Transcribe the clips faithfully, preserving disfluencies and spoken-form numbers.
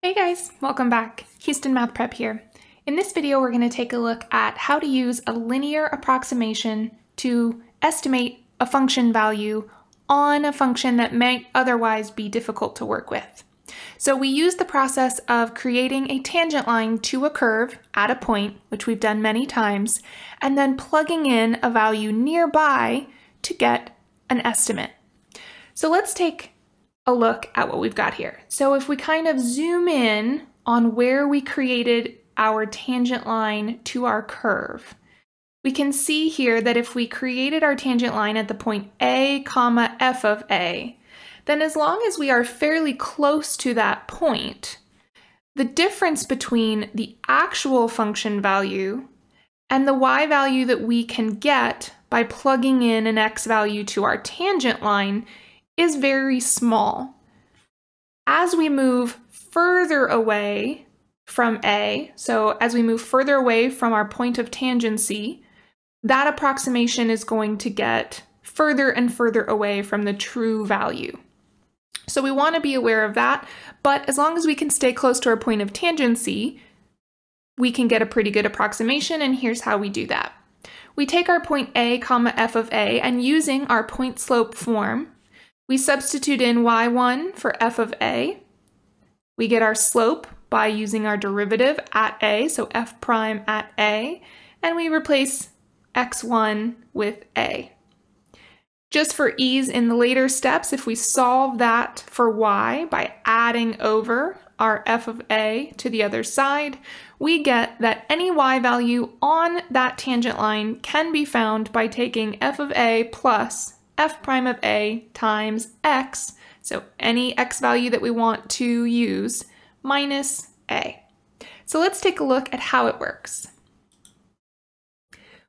Hey guys, welcome back. Houston Math Prep here. In this video, we're going to take a look at how to use a linear approximation to estimate a function value on a function that might otherwise be difficult to work with. So we use the process of creating a tangent line to a curve at a point, which we've done many times, and then plugging in a value nearby to get an estimate. So let's take a look at what we've got here. So if we kind of zoom in on where we created our tangent line to our curve, we can see here that if we created our tangent line at the point A comma f of A, then as long as we are fairly close to that point, the difference between the actual function value and the y value that we can get by plugging in an x value to our tangent line is very small. As we move further away from A, so as we move further away from our point of tangency, that approximation is going to get further and further away from the true value. So we want to be aware of that, but as long as we can stay close to our point of tangency, we can get a pretty good approximation, and here's how we do that. We take our point A comma f of A, and using our point slope form, we substitute in y one for f of A. We get our slope by using our derivative at A, so f prime at A, and we replace x one with A. Just for ease in the later steps, if we solve that for y by adding over our f of A to the other side, we get that any y value on that tangent line can be found by taking f of A plus f prime of A times x, so any x value that we want to use, minus A. So let's take a look at how it works.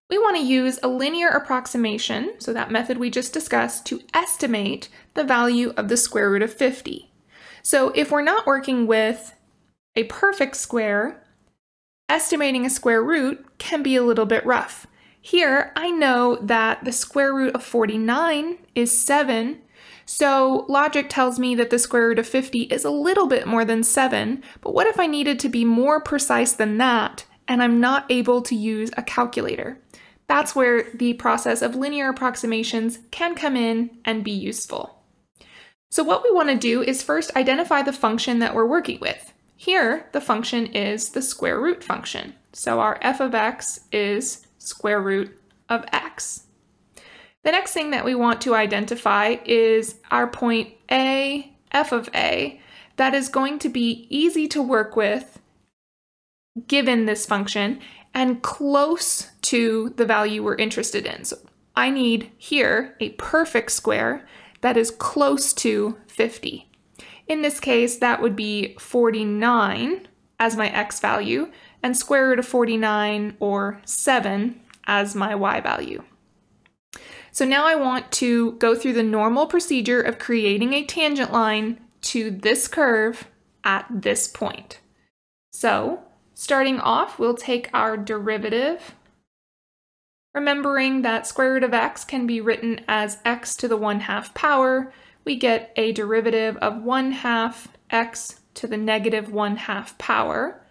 We want to use a linear approximation, so that method we just discussed, to estimate the value of the square root of fifty. So if we're not working with a perfect square, estimating a square root can be a little bit rough. Here, I know that the square root of forty-nine is seven, so logic tells me that the square root of fifty is a little bit more than seven, but what if I needed to be more precise than that, and I'm not able to use a calculator? That's where the process of linear approximations can come in and be useful. So what we want to do is first identify the function that we're working with. Here, the function is the square root function, so our f of x is square root of x. The next thing that we want to identify is our point A, f of A, that is going to be easy to work with given this function and close to the value we're interested in. So I need here a perfect square that is close to fifty. In this case, that would be forty-nine as my x value, and square root of forty-nine, or seven, as my y value. So now I want to go through the normal procedure of creating a tangent line to this curve at this point. So starting off, we'll take our derivative, remembering that square root of x can be written as x to the one-half power. We get a derivative of one-half x to the negative one-half power.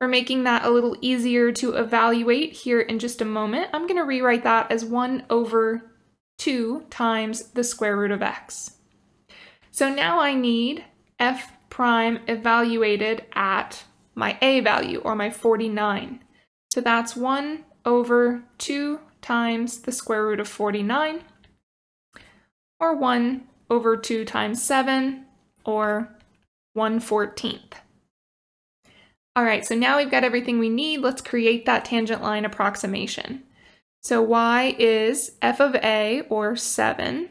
We're making that a little easier to evaluate here in just a moment. I'm going to rewrite that as one over two times the square root of x. So now I need f prime evaluated at my a value, or my forty-nine. So that's one over two times the square root of forty-nine, or one over two times seven, or one fourteenth. All right, so now we've got everything we need. Let's create that tangent line approximation. So y is f of A, or seven,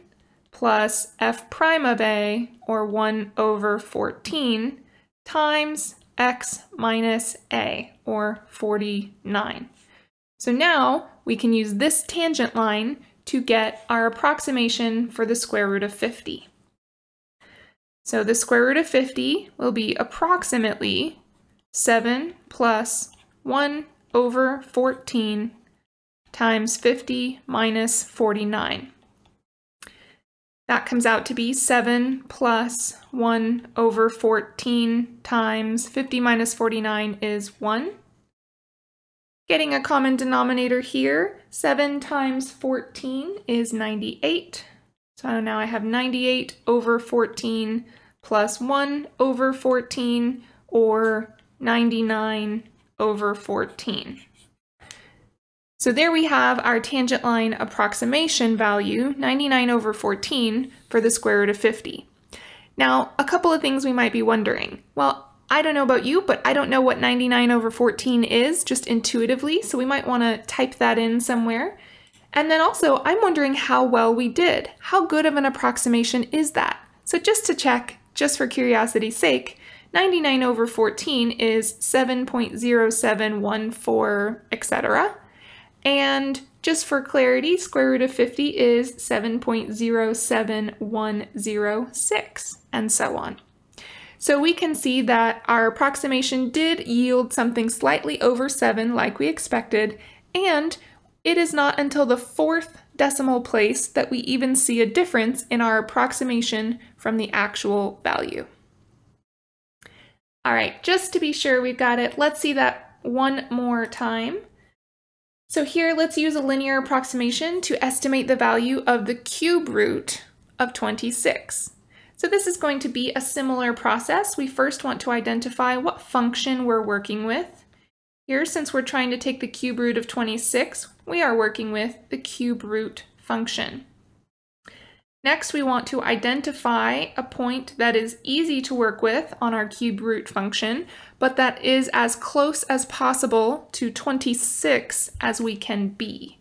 plus f prime of A, or one over fourteen, times x minus A, or forty-nine. So now we can use this tangent line to get our approximation for the square root of fifty. So the square root of fifty will be approximately seven plus one over fourteen times fifty minus forty-nine. That comes out to be seven plus one over fourteen times fifty minus forty-nine is one. Getting a common denominator here, seven times fourteen is ninety-eight. So now I have ninety-eight over fourteen plus one over fourteen, or ninety-nine over fourteen. So there we have our tangent line approximation value, ninety-nine over fourteen, for the square root of fifty. Now, a couple of things we might be wondering. Well, I don't know about you, but I don't know what ninety-nine over fourteen is, just intuitively, so we might want to type that in somewhere. And then also, I'm wondering how well we did. How good of an approximation is that? So just to check, just for curiosity's sake, ninety-nine over fourteen is seven point zero seven one four, et cetera. And just for clarity, square root of fifty is seven point zero seven one zero six, and so on. So we can see that our approximation did yield something slightly over seven, like we expected, and it is not until the fourth decimal place that we even see a difference in our approximation from the actual value. All right, just to be sure we've got it, let's see that one more time. So here, let's use a linear approximation to estimate the value of the cube root of twenty-six. So this is going to be a similar process. We first want to identify what function we're working with. Here, since we're trying to take the cube root of twenty-six, we are working with the cube root function. Next, we want to identify a point that is easy to work with on our cube root function, but that is as close as possible to twenty-six as we can be.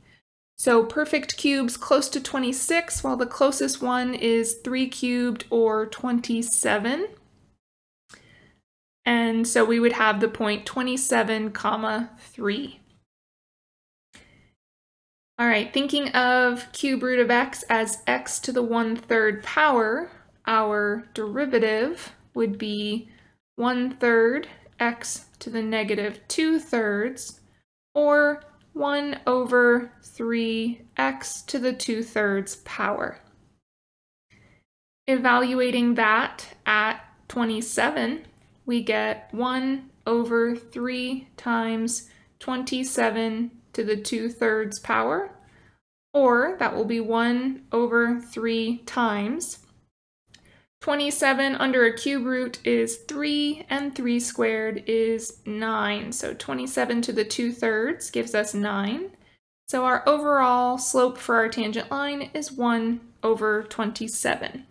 So perfect cubes close to twenty-six, while the closest one is three cubed, or twenty-seven. And so we would have the point twenty-seven comma three. All right, thinking of cube root of x as x to the one-third power, our derivative would be one-third x to the negative two-thirds, or one over three x to the two-thirds power. Evaluating that at twenty-seven, we get one over three times twenty-seven to the two-thirds power, or that will be one over three times. twenty-seven under a cube root is three, and three squared is nine. So twenty-seven to the two-thirds gives us nine. So our overall slope for our tangent line is one over twenty-seven.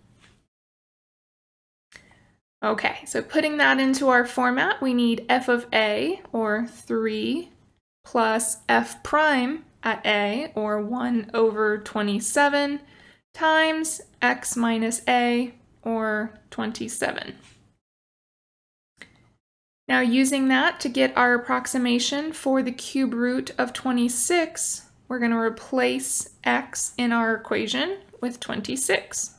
Okay, so putting that into our format, we need f of a, or three, plus f prime at a, or one over twenty-seven, times x minus a, or twenty-seven. Now, using that to get our approximation for the cube root of twenty-six, we're going to replace x in our equation with twenty-six.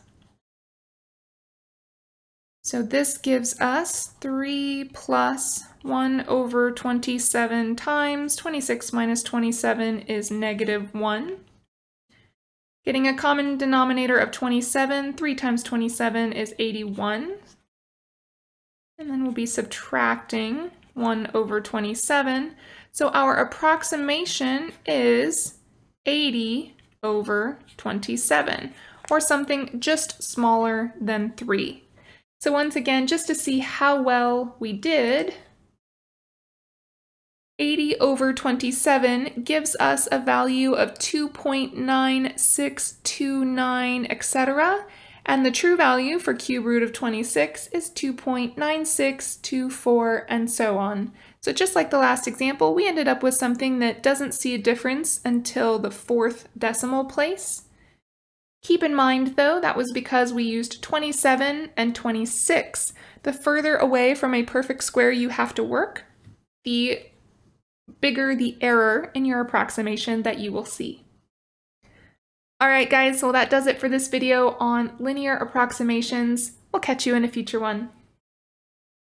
So this gives us three plus one over twenty-seven times twenty-six minus twenty-seven is negative one. Getting a common denominator of twenty-seven, three times twenty-seven is eighty-one. And then we'll be subtracting one over twenty-seven. So our approximation is eighty over twenty-seven, or something just smaller than three. So once again, just to see how well we did, eighty over twenty-seven gives us a value of two point nine six two nine, et cetera. And the true value for cube root of twenty-six is two point nine six two four, and so on. So just like the last example, we ended up with something that doesn't see a difference until the fourth decimal place. Keep in mind, though, that was because we used twenty-seven and twenty-six. The further away from a perfect square you have to work, the bigger the error in your approximation that you will see. All right, guys, so that does it for this video on linear approximations. We'll catch you in a future one.